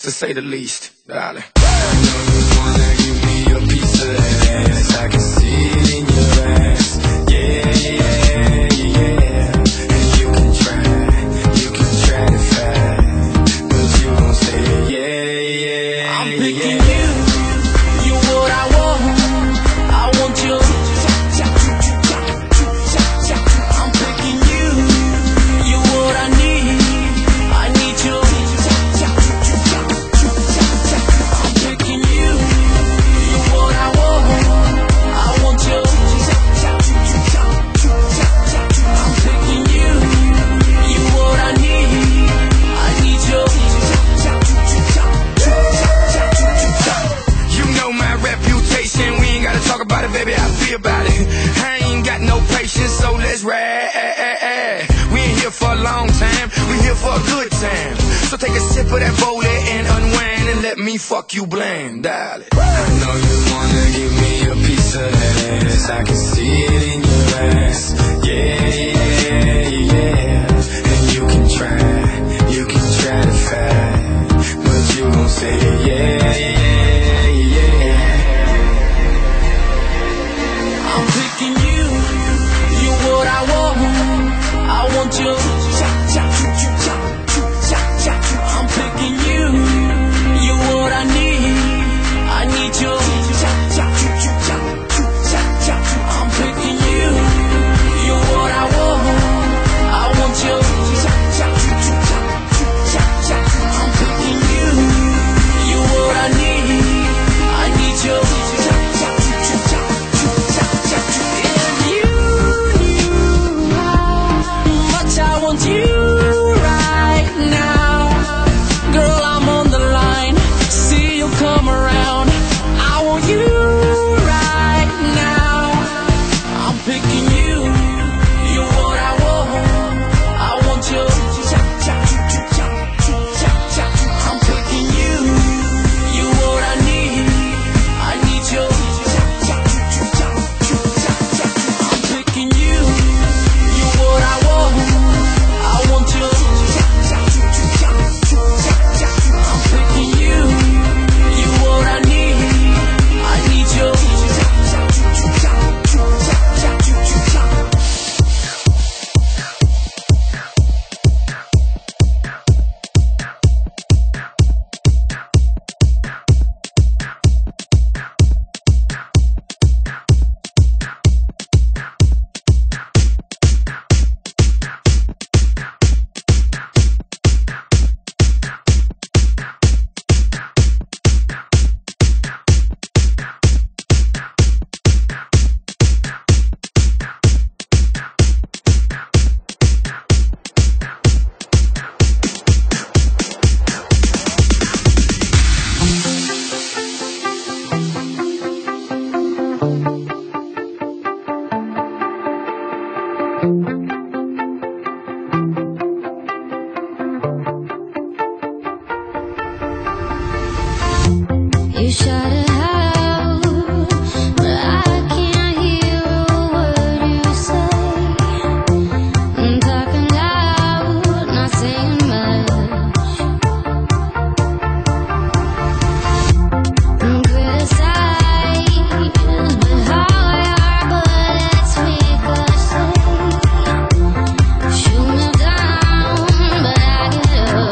to say the least. Darling, I know you wanna give me your piece of ass. I can see it in your ass. Yeah. And you can try to fight, but you won't say yeah. I'm picking you what I want. I want you. I'm picking you what I need. I need you. I'm picking you what I want. I want you. I'm picking you what I need. I need you. You know my reputation. We ain't gotta talk about it, baby. I feel about it. I ain't got no patience, so let's ride. We ain't here for a long time, we here for a good time. So take a sip of that bole and unwind and let me fuck you blind, darling. I know you wanna give me a piece of ass. I can see it in your eyes. Yeah. And you can try to fight, but you won't say yeah. I'm picking you what I want. I want you. I'm picking you what I need. I need you. I'm picking you what I want. I want you. I'm picking you what I need. I need you. If you knew how much I want you right now, girl, I'm on the line. See you come around. I want you right now. I'm picking you what I want. I want you. I'm picking you what I need. I need you. I'm picking you what I want. I want you. I'm picking you what I need. I need you. You shout it out, but I can't hear a word you say. I'm talking loud, not saying much. I'm criticized, but how I are, but that's because they shoot me down, but I get up.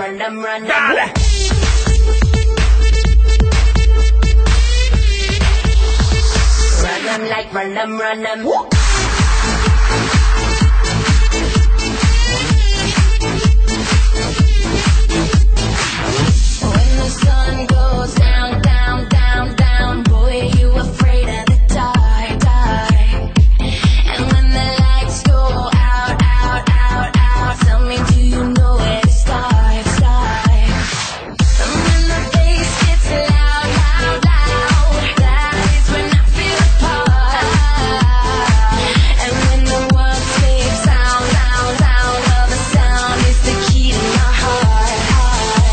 random, random. Random like random, random. When the sun goes down, down, down, down, boy, you afraid of the dark, dark. And when the lights go out, out, out, out, tell me, do you know where to start, start? And when the bass gets loud, loud, loud, that is when I feel the part. And when the world takes sound, sound, sound, well, the sound is the key to my heart, heart.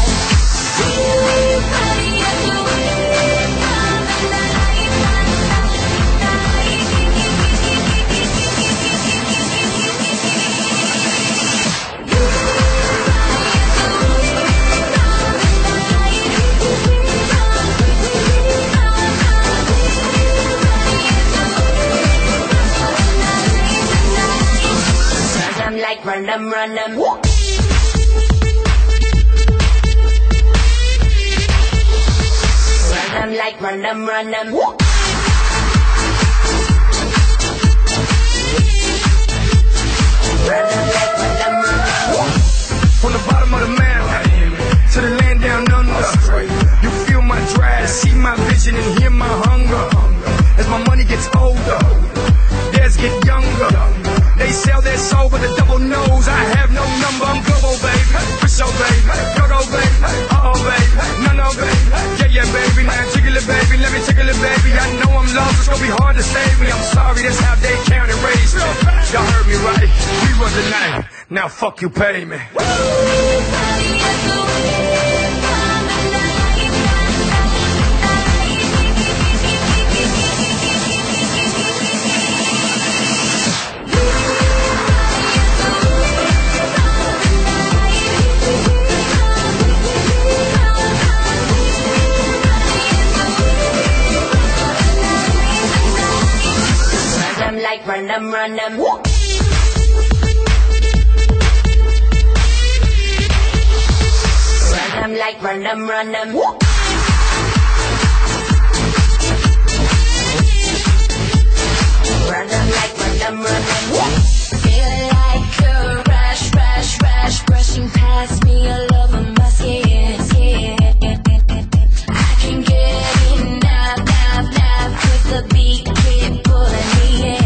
Random like random, random. Random like random, random. Random like random, random. From the bottom of the map to the land down under, you feel my drive, see my vision and hear my hunger. As my money gets older, theirs get younger. They sell their soul with a double nose. I have no number. I'm global, babe. For sure, babe. Go, babe. Uh-oh, babe. No, babe. Yeah, yeah, baby. Now jiggle it, baby. Let me tickle it, baby. I know I'm lost. It's gonna be hard to save me. I'm sorry. That's how they count and raised me. Y'all heard me right. We was the night. Now fuck you, pay me. Random, random. Random like random, random. Random like random, random. Feel like a rush, rush, rush, brushing past me all over my skin, skin. I can get enough, enough, enough with the beat, keep pulling me in.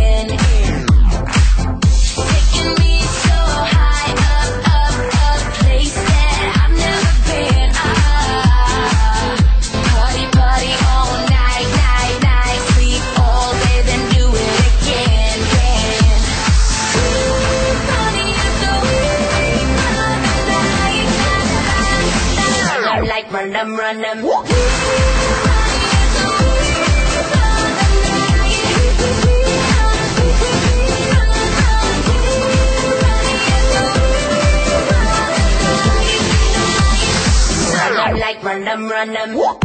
Random, random. Random like random, random.